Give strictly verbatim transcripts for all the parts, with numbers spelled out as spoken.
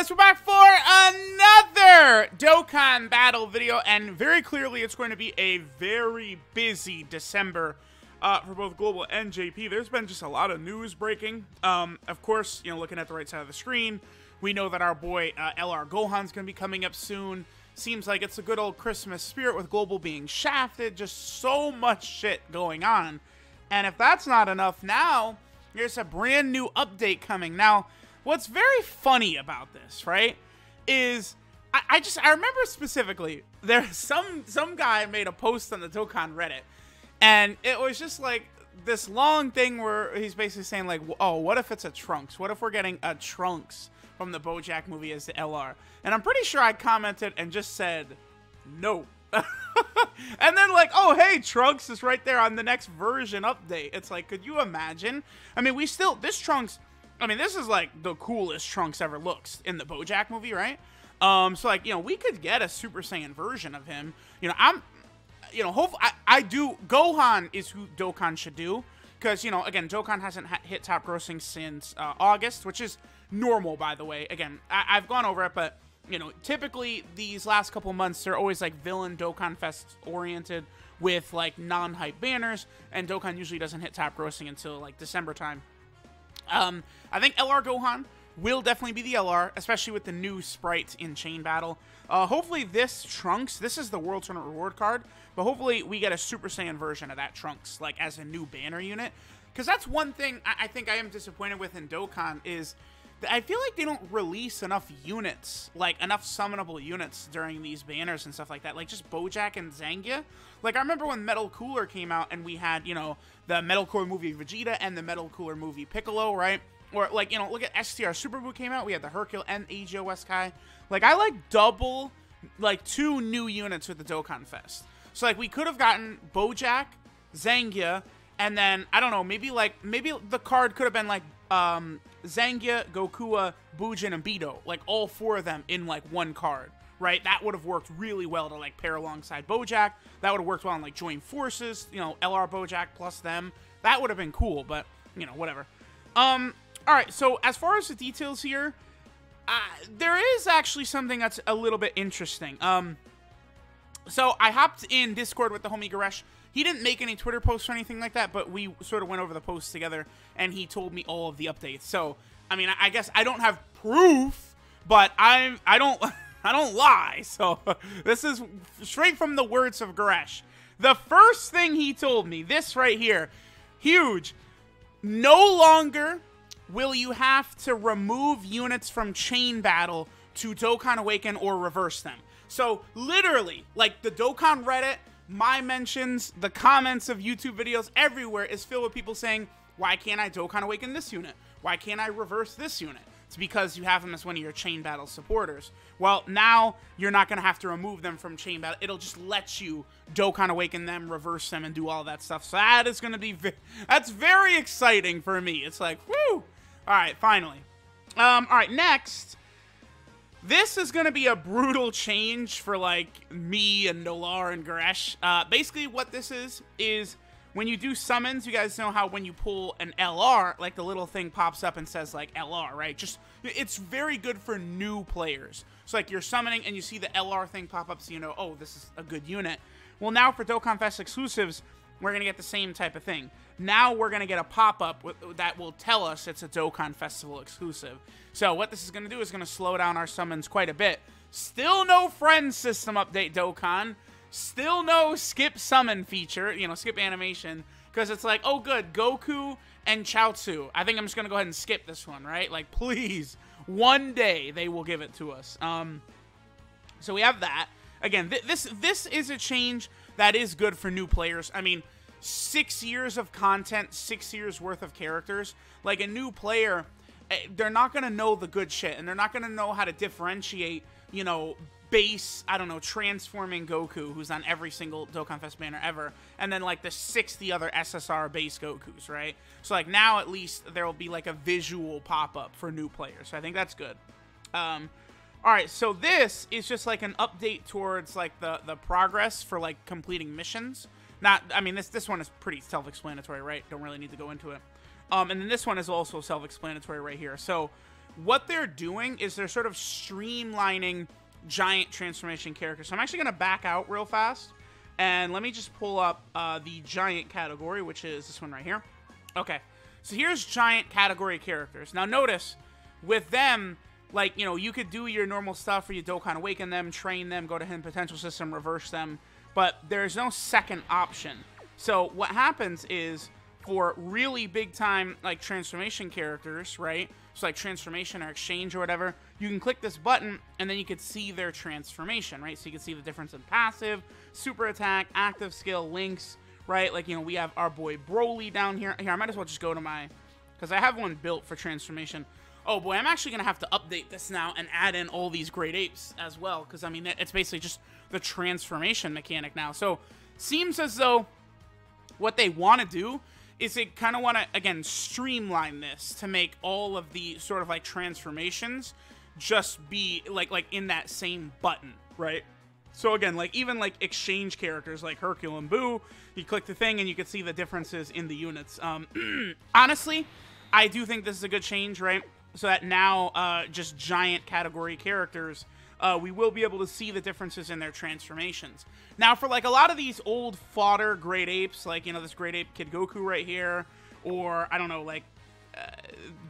guys, we're back for another Dokkan Battle video, and very clearly it's going to be a very busy December uh, for both Global and J P. There's been just a lot of news breaking. Um, of course, you know, looking at the right side of the screen, we know that our boy uh, L R Gohan's going to be coming up soon. Seems like it's a good old Christmas spirit with Global being shafted, just so much shit going on. And if that's not enough, now there's a brand new update coming. Now, what's very funny about this, right, is I, I just, I remember specifically, there's some, some guy made a post on the Dokkan Reddit, and it was just like this long thing where he's basically saying like, oh, what if it's a Trunks? What if we're getting a Trunks from the Bojack movie as the L R? And I'm pretty sure I commented and just said, no. And then like, oh, hey, Trunks is right there on the next version update. It's like, could you imagine? I mean, we still, this Trunks, I mean, this is like the coolest Trunks ever looks in the BoJack movie, right? Um, so like, you know, we could get a Super Saiyan version of him. You know, I'm, you know, hopefully, I, I do, Gohan is who Dokkan should do. Because, you know, again, Dokkan hasn't ha hit top grossing since uh, August, which is normal, by the way. Again, I I've gone over it, but, you know, typically these last couple months, they're always like villain Dokkan Fest oriented with like non-hype banners. And Dokkan usually doesn't hit top grossing until like December time. Um, I think L R Gohan will definitely be the L R, especially with the new sprites in Chain Battle. Uh, hopefully this Trunks, this is the World Tournament Reward card, but hopefully we get a Super Saiyan version of that Trunks, like as a new banner unit. Because that's one thing I, I think I am disappointed with in Dokkan is that I feel like they don't release enough units, like enough summonable units during these banners and stuff like that. Like just Bojack and Zangya. Like I remember when Metal Cooler came out and we had, you know, the Metal Cooler movie Vegeta and the Metal Cooler movie Piccolo, right? Or like, you know, look at S T R Super Buu came out. We had the Hercule and Ageo Weskai. Like I like double, like two new units with the Dokkan Fest. So like we could have gotten Bojack, Zangya, and then I don't know, maybe like, maybe the card could have been like um, Zangya, Gokua, Bujin, and Bido. Like all four of them in like one card, right? That would have worked really well to like pair alongside Bojack. That would have worked well on like join forces, you know, L R Bojack plus them. That would have been cool, but you know, whatever. Um... All right, so as far as the details here, uh, there is actually something that's a little bit interesting. Um, so I hopped in Discord with the homie Goresh. He didn't make any Twitter posts or anything like that, but we sort of went over the posts together, and he told me all of the updates. So, I mean, I guess I don't have proof, but I I don't I don't lie. So this is straight from the words of Goresh. The first thing he told me, this right here, huge, no longer will you have to remove units from Chain Battle to Dokkan Awaken or reverse them. So literally, like the Dokkan Reddit, my mentions, the comments of YouTube videos, everywhere is filled with people saying, why can't I Dokkan Awaken this unit? Why can't I reverse this unit? It's because you have them as one of your Chain Battle supporters. Well, now you're not gonna have to remove them from Chain Battle. It'll just let you Dokkan Awaken them, reverse them, and do all that stuff. So that is gonna be, ve that's very exciting for me. It's like, woo! All right, finally. Um, all right, next. This is going to be a brutal change for, like, me and Nolar and Goresh. Uh, basically, what this is, is when you do summons, you guys know how when you pull an L R, like, the little thing pops up and says, like, L R, right? Just, it's very good for new players. So, like, you're summoning and you see the L R thing pop up, so you know, oh, this is a good unit. Well, now for Dokkan Fest exclusives, we're going to get the same type of thing. Now we're going to get a pop-up that will tell us it's a Dokkan Festival exclusive. So what this is going to do is going to slow down our summons quite a bit. Still no friend system update, Dokkan. Still no skip summon feature, you know, skip animation. Because it's like, oh good, Goku and Chaozu. I think I'm just going to go ahead and skip this one, right? Like, please, one day they will give it to us. Um, so we have that. Again, th this this is a change that is good for new players. I mean, six years of content, six years worth of characters. Like, a new player, they're not going to know the good shit. And they're not going to know how to differentiate, you know, base, I don't know, transforming Goku, who's on every single Dokkan Fest banner ever. And then, like, the sixty other S S R base Gokus, right? So, like, now at least there will be, like, a visual pop-up for new players. So I think that's good. Um... Alright, so this is just like an update towards like the, the progress for like completing missions. Not, I mean, this this one is pretty self-explanatory, right? Don't really need to go into it. Um, and then this one is also self-explanatory right here. So what they're doing is they're sort of streamlining giant transformation characters. So I'm actually going to back out real fast, and let me just pull up uh, the giant category, which is this one right here. Okay, so here's giant category characters. Now notice, with them, like, you know, you could do your normal stuff where you Dokkan Awaken them, train them, go to Hidden Potential System, reverse them, but there's no second option. So what happens is, for really big time, like, transformation characters, right? So like transformation or exchange or whatever, you can click this button and then you could see their transformation, right? So you can see the difference in passive, super attack, active skill, links, right? Like, you know, we have our boy Broly down here. Here, I might as well just go to my, because I have one built for transformation. Oh boy, I'm actually going to have to update this now and add in all these great apes as well, because I mean, it's basically just the transformation mechanic now. So seems as though what they want to do is they kind of want to, again, streamline this to make all of the sort of like transformations just be like like in that same button, right? So again, like even like exchange characters like Hercule and Boo, you click the thing and you can see the differences in the units. Um, honestly, I do think this is a good change, right? So that now uh, just giant category characters, uh, we will be able to see the differences in their transformations. Now for like a lot of these old fodder great apes, like, you know, this great ape Kid Goku right here, or I don't know, like uh,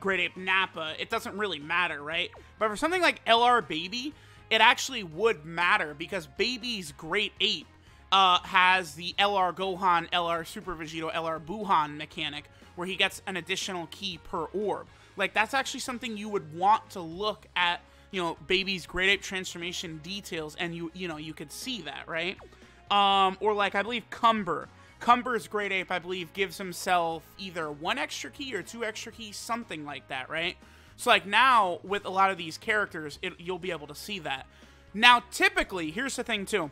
great ape Nappa, it doesn't really matter, right? But for something like L R Baby, it actually would matter, because Baby's great ape uh, has the L R Gohan, L R Super Vegito, L R Buhan mechanic, where he gets an additional key per orb. Like, that's actually something you would want to look at, you know, Baby's great ape transformation details, and you you know, you could see that, right? Um, or like, I believe Cumber. Cumber's great ape, I believe, gives himself either one extra key or two extra keys, something like that, right? So like now, with a lot of these characters, it, you'll be able to see that. Now, typically, here's the thing too.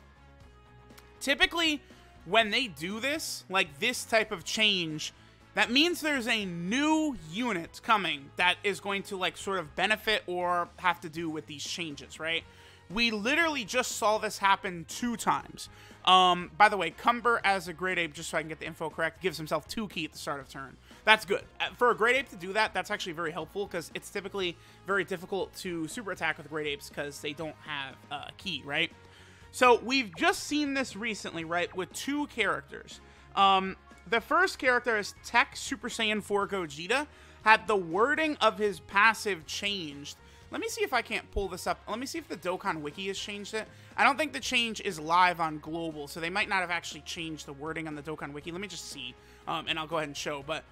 Typically, when they do this, like this type of change, that means there's a new unit coming that is going to like sort of benefit or have to do with these changes, right? We literally just saw this happen two times. Um, by the way, Cumber as a great ape, just so I can get the info correct, gives himself two key at the start of turn. That's good. For a great ape to do that, that's actually very helpful, because it's typically very difficult to super attack with great apes because they don't have a key, right? So we've just seen this recently, right, with two characters. Um... The first character is Tech Super Saiyan four Gogeta, had the wording of his passive changed. Let me see if I can't pull this up. Let me see if the Dokkan Wiki has changed it. I don't think the change is live on global, so they might not have actually changed the wording on the Dokkan Wiki. Let me just see, um, and I'll go ahead and show. But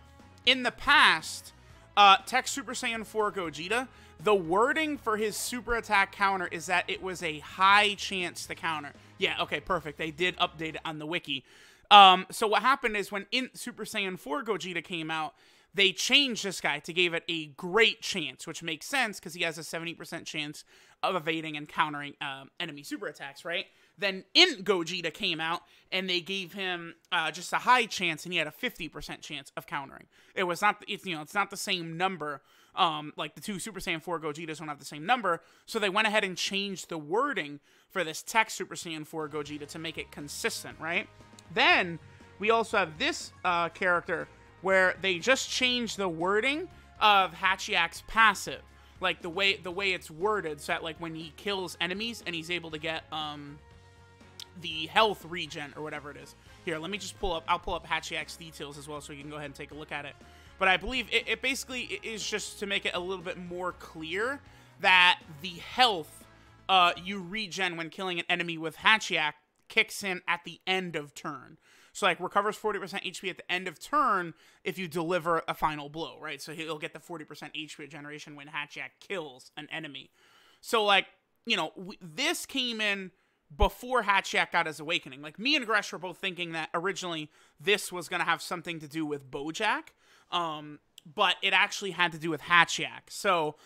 in the past, uh, Tech Super Saiyan four Gogeta, the wording for his super attack counter is that it was a high chance to counter. Yeah, okay, perfect. They did update it on the wiki. Um, so what happened is when in Super Saiyan four Gogeta came out, they changed this guy to give it a great chance, which makes sense because he has a seventy percent chance of evading and countering um, enemy super attacks, right? Then in Gogeta came out and they gave him uh, just a high chance, and he had a fifty percent chance of countering. It was not, it's, you know, it's not the same number. Um, like the two Super Saiyan four Gogetas don't have the same number, so they went ahead and changed the wording for this Tech Super Saiyan four Gogeta to make it consistent, right? Then we also have this uh, character where they just changed the wording of Hatchhyack's passive, like the way the way it's worded, so that like when he kills enemies and he's able to get um, the health regen or whatever it is. Here, let me just pull up. I'll pull up Hatchhyack's details as well, so you can go ahead and take a look at it. But I believe it, it basically is just to make it a little bit more clear that the health uh, you regen when killing an enemy with Hatchhyack kicks in at the end of turn. So like recovers forty percent H P at the end of turn if you deliver a final blow, right? So he'll get the forty percent H P regeneration when Hatchhyack kills an enemy. So like, you know, w this came in before Hatchhyack got his awakening. Like me and Goresh were both thinking that originally this was going to have something to do with Bojack, um, but it actually had to do with Hatchhyack. So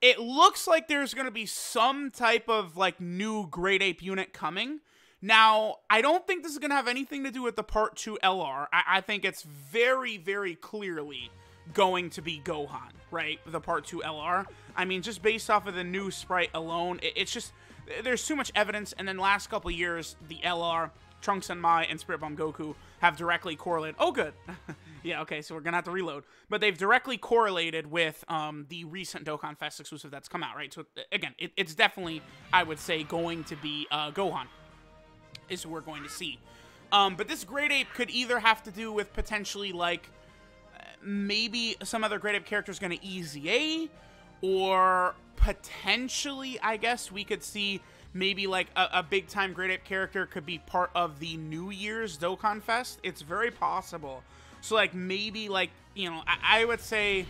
it looks like there's going to be some type of like new Great Ape unit coming. Now, I don't think this is going to have anything to do with the Part two L R. I, I think it's very, very clearly going to be Gohan, right? The Part two L R. I mean, just based off of the new sprite alone, it, it's just, there's too much evidence. And then last couple of years, the L R, Trunks and Mai and Spirit Bomb Goku have directly correlated. Oh, good. Yeah, okay, so we're going to have to reload. But they've directly correlated with um, the recent Dokkan Fest exclusive that's come out, right? So, again, it, it's definitely, I would say, going to be uh, Gohan is who we're going to see. Um, but this Great Ape could either have to do with potentially, like, maybe some other Great Ape character is going to E Z A, or potentially, I guess, we could see maybe, like, a, a big-time Great Ape character could be part of the New Year's Dokkan Fest. It's very possible. So, like, maybe, like, you know, I, I would say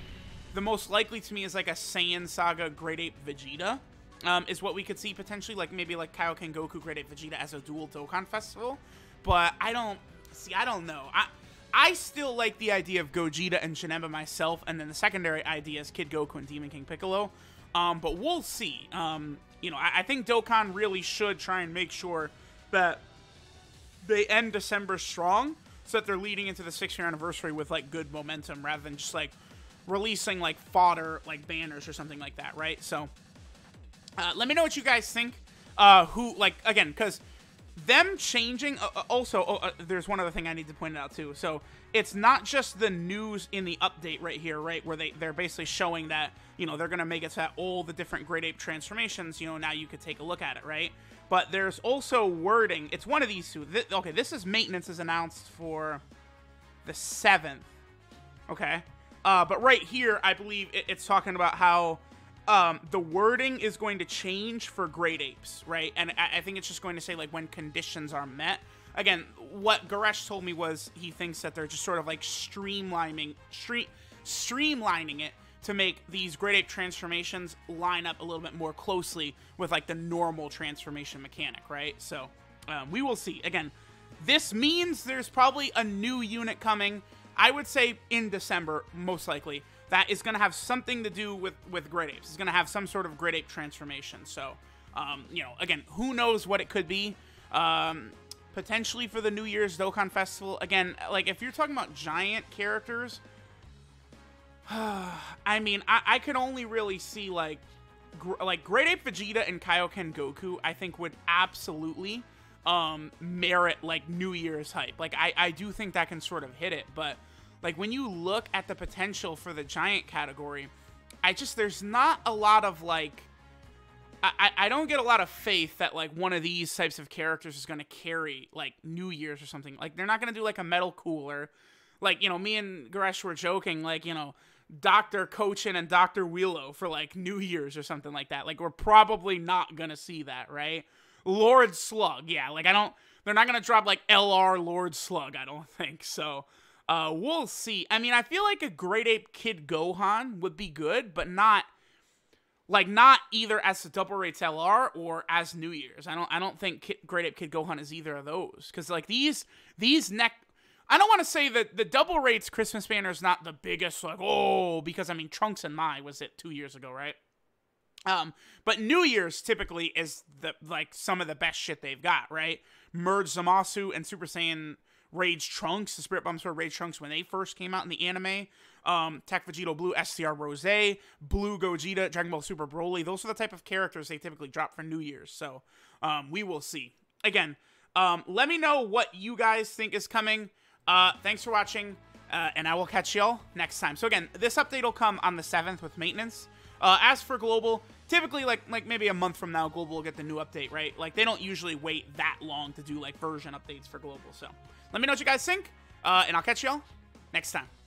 the most likely to me is, like, a Saiyan Saga Great Ape Vegeta um, is what we could see potentially. Like, maybe, like, Kaioken Goku Great Ape Vegeta as a dual Dokkan Festival. But I don't, see, I don't know. I I still like the idea of Gogeta and Janemba myself, and then the secondary idea is Kid Goku and Demon King Piccolo. Um, but we'll see. Um, you know, I, I think Dokkan really should try and make sure that they end December strong, so that they're leading into the six-year anniversary with, like, good momentum rather than just, like, releasing, like, fodder, like, banners or something like that, right? So, uh, let me know what you guys think. Uh, who, like, again, because them changing, uh, also, oh, uh, there's one other thing I need to point out, too. So, it's not just the news in the update right here, right, where they, they're basically showing that, you know, they're going to make it to all the different Great Ape transformations, you know, now you could take a look at it, right? But there's also wording. It's one of these two. Th okay, this is maintenance is announced for the seventh. Okay. Uh, but right here, I believe it, it's talking about how um, the wording is going to change for Great Apes, right? And I, I think it's just going to say, like, when conditions are met. Again, what Goresh told me was he thinks that they're just sort of, like, streamlining, stre streamlining it to make these Great Ape transformations line up a little bit more closely with, like, the normal transformation mechanic, right? So, um, we will see. Again, this means there's probably a new unit coming, I would say in December, most likely, that is going to have something to do with, with Great Apes. It's going to have some sort of Great Ape transformation. So, um, you know, again, who knows what it could be. Um, potentially for the New Year's Dokkan Festival. Again, like, if you're talking about giant characters, I mean, I, I could only really see, like, gr like Great Ape Vegeta and Kaioken Goku, I think, would absolutely um, merit, like, New Year's hype. Like, I, I do think that can sort of hit it, but, like, when you look at the potential for the giant category, I just, there's not a lot of, like, I, I don't get a lot of faith that, like, one of these types of characters is going to carry, like, New Year's or something. Like, they're not going to do, like, a metal cooler. Like, you know, me and Goresh were joking, like, you know, Doctor Cochin and Doctor Wheelo for, like, New Year's or something like that. Like, we're probably not gonna see that, right? Lord Slug, yeah, like, I don't, they're not gonna drop, like, L R Lord Slug, I don't think, so, uh, we'll see. I mean, I feel like a Great Ape Kid Gohan would be good, but not, like, not either as the Double Rates L R or as New Year's. I don't, I don't think Kid, Great Ape Kid Gohan is either of those, because, like, these, these neck, I don't want to say that the Double Rates Christmas banner is not the biggest, like, oh, because, I mean, Trunks and Mai was it two years ago, right? Um, but New Year's typically is, the like, some of the best shit they've got, right? Merge Zamasu and Super Saiyan Rage Trunks, the Spirit Bombs for Rage Trunks when they first came out in the anime. Um, Tech Vegito Blue, S C R Rosé, Blue Gogeta, Dragon Ball Super Broly. Those are the type of characters they typically drop for New Year's, so um, we will see. Again, um, let me know what you guys think is coming. Uh, thanks for watching, uh, and I will catch y'all next time. So again, this update will come on the seventh with maintenance. Uh, as for Global, typically, like, like maybe a month from now, Global will get the new update, right? Like, they don't usually wait that long to do, like, version updates for Global. So let me know what you guys think, uh, and I'll catch y'all next time.